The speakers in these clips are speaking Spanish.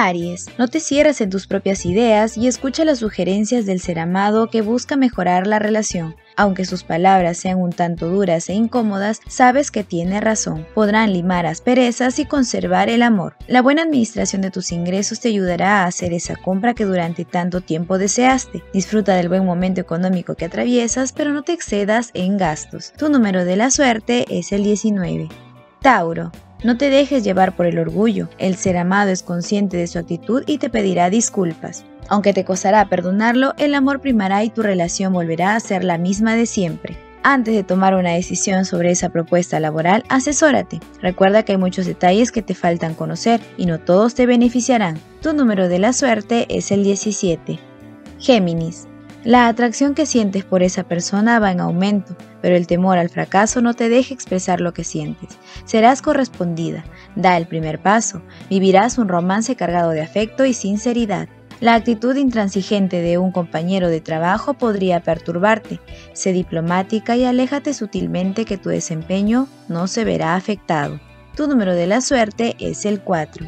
Aries, no te cierres en tus propias ideas y escucha las sugerencias del ser amado que busca mejorar la relación. Aunque sus palabras sean un tanto duras e incómodas, sabes que tiene razón. Podrán limar asperezas y conservar el amor. La buena administración de tus ingresos te ayudará a hacer esa compra que durante tanto tiempo deseaste. Disfruta del buen momento económico que atraviesas, pero no te excedas en gastos. Tu número de la suerte es el 19. Tauro. No te dejes llevar por el orgullo. El ser amado es consciente de su actitud y te pedirá disculpas. Aunque te costará perdonarlo, el amor primará y tu relación volverá a ser la misma de siempre. Antes de tomar una decisión sobre esa propuesta laboral, asesórate. Recuerda que hay muchos detalles que te faltan conocer y no todos te beneficiarán. Tu número de la suerte es el 17. Géminis. La atracción que sientes por esa persona va en aumento, pero el temor al fracaso no te deja expresar lo que sientes. Serás correspondida. Da el primer paso. Vivirás un romance cargado de afecto y sinceridad. La actitud intransigente de un compañero de trabajo podría perturbarte. Sé diplomática y aléjate sutilmente que tu desempeño no se verá afectado. Tu número de la suerte es el 4.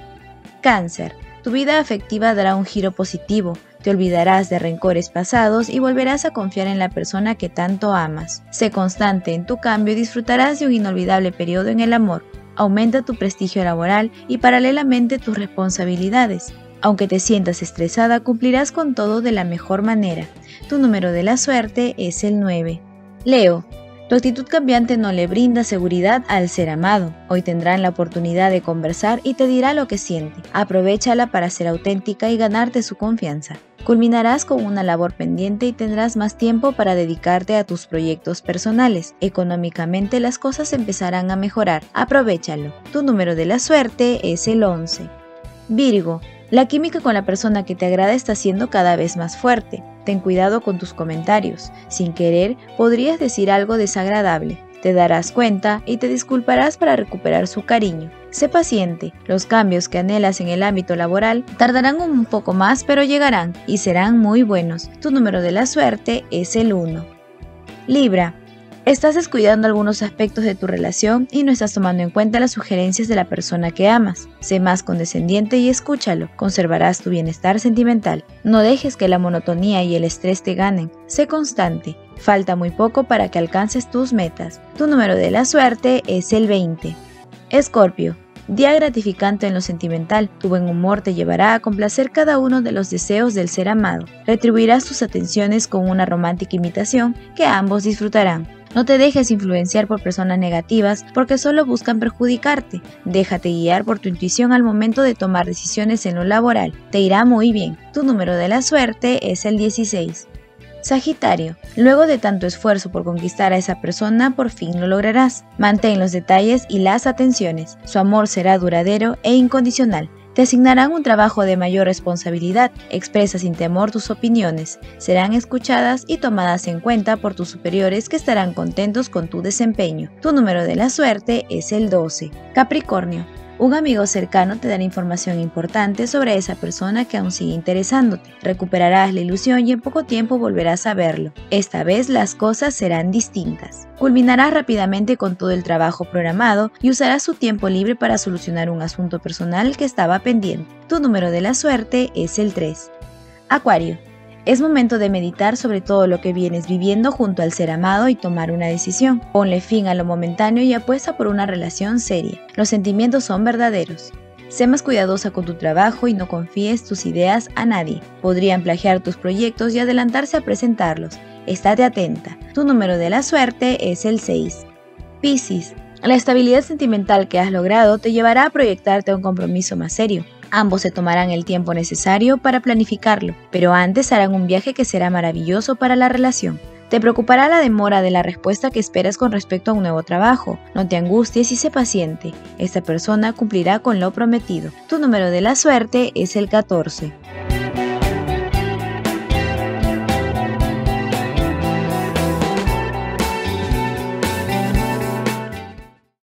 Cáncer. Tu vida afectiva dará un giro positivo. Te olvidarás de rencores pasados y volverás a confiar en la persona que tanto amas. Sé constante en tu cambio y disfrutarás de un inolvidable periodo en el amor. Aumenta tu prestigio laboral y paralelamente tus responsabilidades. Aunque te sientas estresada, cumplirás con todo de la mejor manera. Tu número de la suerte es el 9. Leo. Tu actitud cambiante no le brinda seguridad al ser amado. Hoy tendrán la oportunidad de conversar y te dirá lo que siente. Aprovéchala para ser auténtica y ganarte su confianza. Culminarás con una labor pendiente y tendrás más tiempo para dedicarte a tus proyectos personales. Económicamente las cosas empezarán a mejorar. Aprovéchalo. Tu número de la suerte es el 11. Virgo. La química con la persona que te agrada está siendo cada vez más fuerte. Ten cuidado con tus comentarios. Sin querer, podrías decir algo desagradable. Te darás cuenta y te disculparás para recuperar su cariño. Sé paciente. Los cambios que anhelas en el ámbito laboral tardarán un poco más, pero llegarán y serán muy buenos. Tu número de la suerte es el 1. Libra. Estás descuidando algunos aspectos de tu relación y no estás tomando en cuenta las sugerencias de la persona que amas. Sé más condescendiente y escúchalo. Conservarás tu bienestar sentimental. No dejes que la monotonía y el estrés te ganen. Sé constante. Falta muy poco para que alcances tus metas. Tu número de la suerte es el 20. Escorpio. Día gratificante en lo sentimental, tu buen humor te llevará a complacer cada uno de los deseos del ser amado. Retribuirás tus atenciones con una romántica imitación que ambos disfrutarán. No te dejes influenciar por personas negativas porque solo buscan perjudicarte. Déjate guiar por tu intuición al momento de tomar decisiones en lo laboral. Te irá muy bien. Tu número de la suerte es el 16. Sagitario. Luego de tanto esfuerzo por conquistar a esa persona, por fin lo lograrás. Mantén los detalles y las atenciones. Su amor será duradero e incondicional. Te asignarán un trabajo de mayor responsabilidad. Expresa sin temor tus opiniones. Serán escuchadas y tomadas en cuenta por tus superiores que estarán contentos con tu desempeño. Tu número de la suerte es el 12. Capricornio. Un amigo cercano te dará información importante sobre esa persona que aún sigue interesándote. Recuperarás la ilusión y en poco tiempo volverás a verlo. Esta vez las cosas serán distintas. Culminarás rápidamente con todo el trabajo programado y usarás tu tiempo libre para solucionar un asunto personal que estaba pendiente. Tu número de la suerte es el 3. Acuario. Es momento de meditar sobre todo lo que vienes viviendo junto al ser amado y tomar una decisión. Ponle fin a lo momentáneo y apuesta por una relación seria. Los sentimientos son verdaderos. Sé más cuidadosa con tu trabajo y no confíes tus ideas a nadie. Podrían plagiar tus proyectos y adelantarse a presentarlos. Estate atenta. Tu número de la suerte es el 6. Piscis. La estabilidad sentimental que has logrado te llevará a proyectarte a un compromiso más serio. Ambos se tomarán el tiempo necesario para planificarlo, pero antes harán un viaje que será maravilloso para la relación. Te preocupará la demora de la respuesta que esperas con respecto a un nuevo trabajo. No te angusties y sé paciente. Esta persona cumplirá con lo prometido. Tu número de la suerte es el 14.